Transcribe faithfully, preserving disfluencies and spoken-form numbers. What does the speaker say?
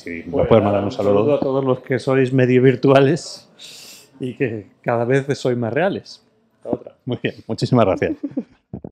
si nos puedes mandar un saludo. Un saludo a todos los que sois medio virtuales y que cada vez sois más reales. Otra. Muy bien, muchísimas gracias.